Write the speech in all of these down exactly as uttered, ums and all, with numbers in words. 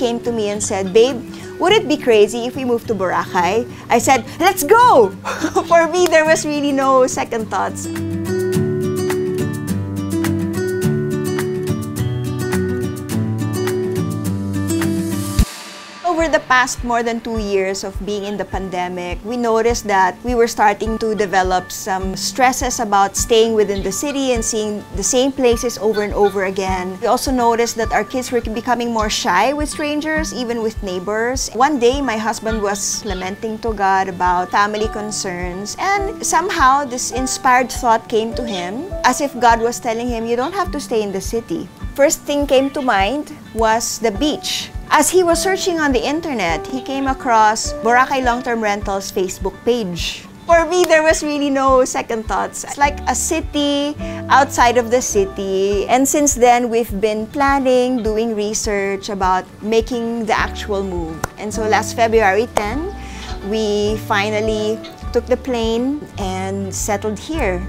came to me and said, "Babe, would it be crazy if we moved to Boracay?" I said, "Let's go!" For me, there was really no second thoughts. Over the past more than two years of being in the pandemic, we noticed that we were starting to develop some stresses about staying within the city and seeing the same places over and over again. We also noticed that our kids were becoming more shy with strangers, even with neighbors. One day, my husband was lamenting to God about family concerns, and somehow this inspired thought came to him, as if God was telling him, "You don't have to stay in the city." First thing came to mind was the beach. As he was searching on the internet, he came across Boracay Long-Term Rental's Facebook page. For me, there was really no second thoughts. It's like a city outside of the city. And since then, we've been planning, doing research about making the actual move. And so last February tenth, we finally took the plane and settled here.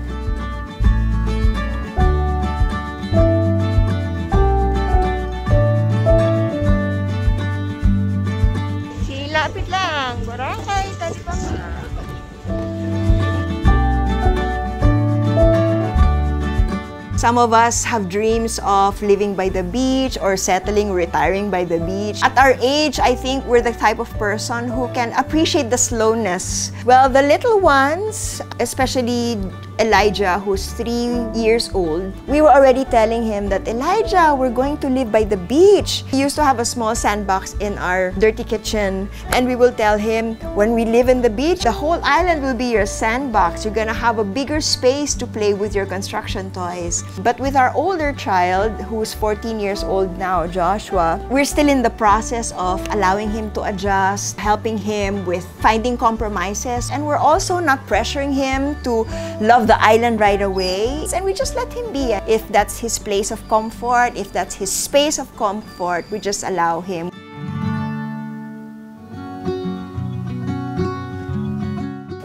Some of us have dreams of living by the beach or settling, retiring by the beach. At our age, I think we're the type of person who can appreciate the slowness. Well, the little ones, especially Elijah, who's three years old, we were already telling him that, "Elijah, we're going to live by the beach." We used to have a small sandbox in our dirty kitchen, and we will tell him, "When we live in the beach, the whole island will be your sandbox. You're gonna have a bigger space to play with your construction toys." But with our older child, who's fourteen years old now, Joshua, we're still in the process of allowing him to adjust, helping him with finding compromises, and we're also not pressuring him to love the island right away. And we just let him be. If that's his place of comfort, if that's his space of comfort, we just allow him.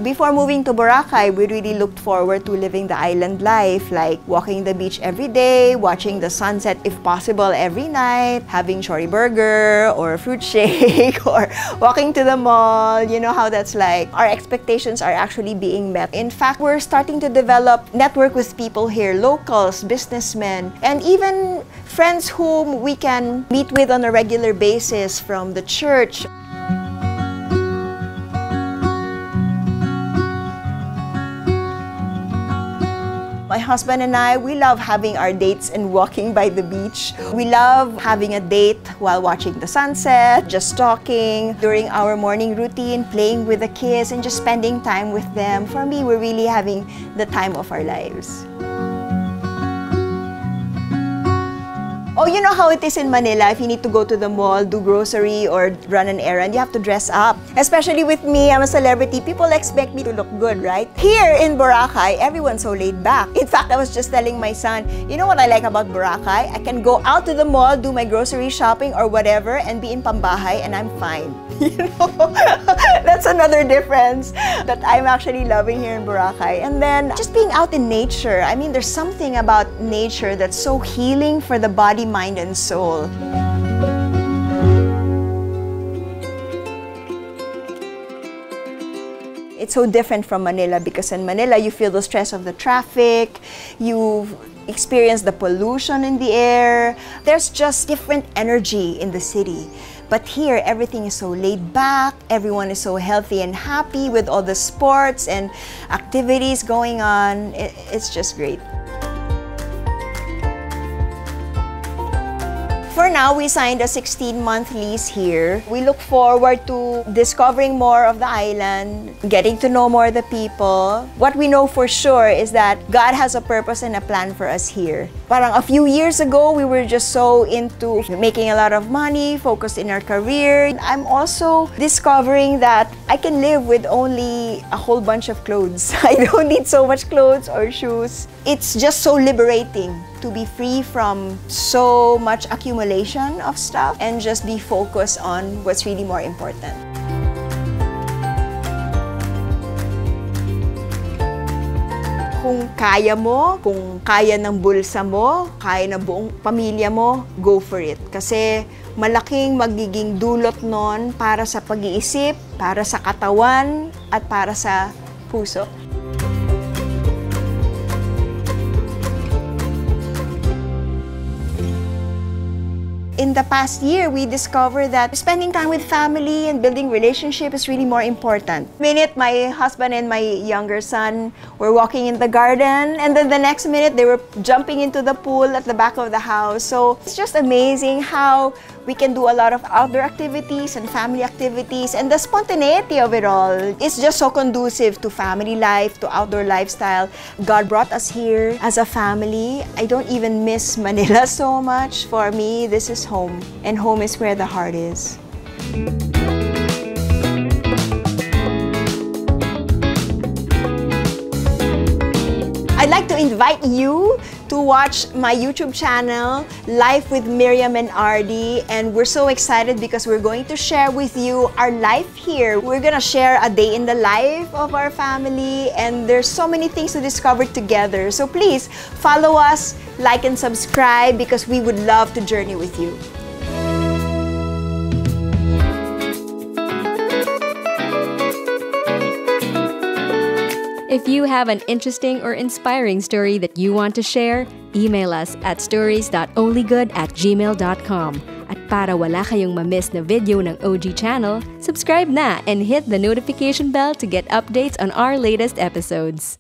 Before moving to Boracay, we really looked forward to living the island life, like walking the beach every day, watching the sunset if possible every night, having shorty burger or fruit shake, or walking to the mall. You know how that's like. Our expectations are actually being met. In fact, we're starting to develop network with people here, locals, businessmen, and even friends whom we can meet with on a regular basis from the church. My husband and I, we love having our dates and walking by the beach. We love having a date while watching the sunset, just talking during our morning routine, playing with the kids, and just spending time with them. For me, we're really having the time of our lives. Oh, you know how it is in Manila. If you need to go to the mall, do grocery, or run an errand, you have to dress up. Especially with me, I'm a celebrity. People expect me to look good, right? Here in Boracay, everyone's so laid back. In fact, I was just telling my son, "You know what I like about Boracay? I can go out to the mall, do my grocery shopping or whatever, and be in pambahay, and I'm fine." You know, that's another difference that I'm actually loving here in Boracay. And then just being out in nature. I mean, there's something about nature that's so healing for the body, mind, and soul. It's so different from Manila, because in Manila you feel the stress of the traffic, you experience the pollution in the air. There's just different energy in the city. But here, everything is so laid back, everyone is so healthy and happy with all the sports and activities going on. It's just great. For now, we signed a sixteen-month lease here. We look forward to discovering more of the island, getting to know more of the people. What we know for sure is that God has a purpose and a plan for us here. Parang a few years ago, we were just so into making a lot of money, focused in our career. I'm also discovering that I can live with only a whole bunch of clothes. I don't need so much clothes or shoes. It's just so liberating to be free from so much accumulation of stuff and just be focused on what's really more important. kung kaya mo, kung kaya ng bulsa mo, kaya ng buong pamilya mo, go for it. Kasi malaking magiging dulot nun para sa pag-iisip, para sa katawan, at para sa puso. In the past year, we discovered that spending time with family and building relationship is really more important. Minute, my husband and my younger son were walking in the garden, and then the next minute, they were jumping into the pool at the back of the house. So it's just amazing how we can do a lot of outdoor activities and family activities, and the spontaneity of it all. It's just so conducive to family life, to outdoor lifestyle. God brought us here as a family. I don't even miss Manila so much. For me, this is home, and home is where the heart is. I'd like to invite you to watch my YouTube channel, Life with Miriam and R D, and we're so excited because we're going to share with you our life here. We're gonna share a day in the life of our family, and there's so many things to discover together. So please follow us, like and subscribe, because we would love to journey with you. If you have an interesting or inspiring story that you want to share, email us at stories dot onlygood at gmail dot com. At para wala kayong mamiss na video ng O G channel, subscribe na and hit the notification bell to get updates on our latest episodes.